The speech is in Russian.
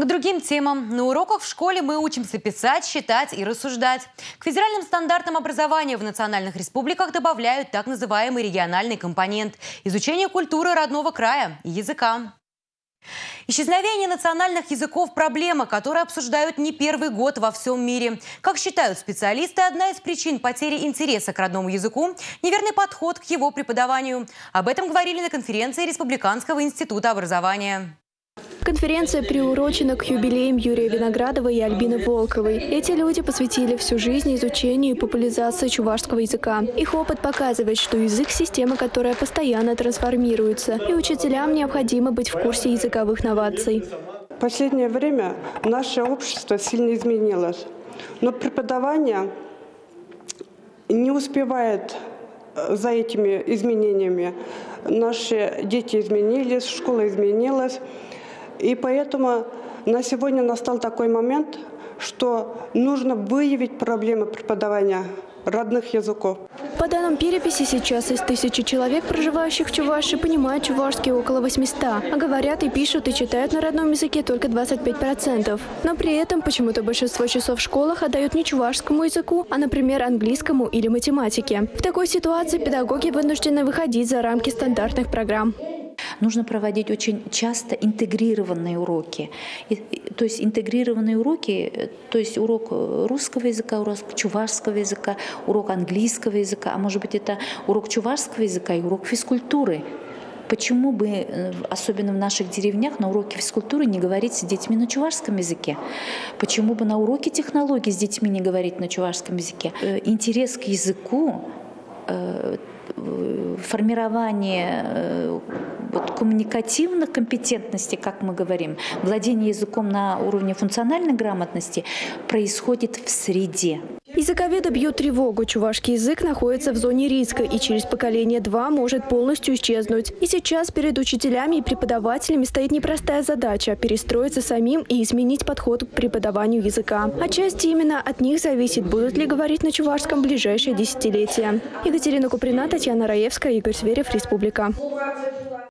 К другим темам. На уроках в школе мы учимся писать, считать и рассуждать. К федеральным стандартам образования в национальных республиках добавляют так называемый региональный компонент – изучение культуры родного края и языка. Исчезновение национальных языков – проблема, которую обсуждают не первый год во всем мире. Как считают специалисты, одна из причин потери интереса к родному языку – неверный подход к его преподаванию. Об этом говорили на конференции Республиканского института образования. Конференция приурочена к юбилеям Юрия Виноградова и Альбины Волковой. Эти люди посвятили всю жизнь изучению и популяризации чувашского языка. Их опыт показывает, что язык – система, которая постоянно трансформируется, и учителям необходимо быть в курсе языковых новаций. В последнее время наше общество сильно изменилось, но преподавание не успевает за этими изменениями. Наши дети изменились, школа изменилась. И поэтому на сегодня настал такой момент, что нужно выявить проблемы преподавания родных языков. По данным переписи, сейчас из 1000 человек, проживающих в Чувашии, понимают чувашский около 800, а говорят и пишут и читают на родном языке только 25%. Но при этом почему-то большинство часов в школах отдают не чувашскому языку, а, например, английскому или математике. В такой ситуации педагоги вынуждены выходить за рамки стандартных программ. Нужно проводить очень часто интегрированные уроки. То есть урок русского языка, урок чувашского языка, урок английского языка, а может быть это урок чувашского языка и урок физкультуры. Почему бы, особенно в наших деревнях, на уроке физкультуры не говорить с детьми на чувашском языке? Почему бы на уроке технологий с детьми не говорить на чувашском языке? Интерес к языку, формирование коммуникативных компетентностей, как мы говорим, владение языком на уровне функциональной грамотности происходит в среде. Языковеды бьют тревогу. Чувашский язык находится в зоне риска и через поколение 2 может полностью исчезнуть. И сейчас перед учителями и преподавателями стоит непростая задача – перестроиться самим и изменить подход к преподаванию языка. Отчасти именно от них зависит, будут ли говорить на чувашском в ближайшее десятилетие. Екатерина Куприна, Татьяна Раевская, Игорь Сверев, Республика.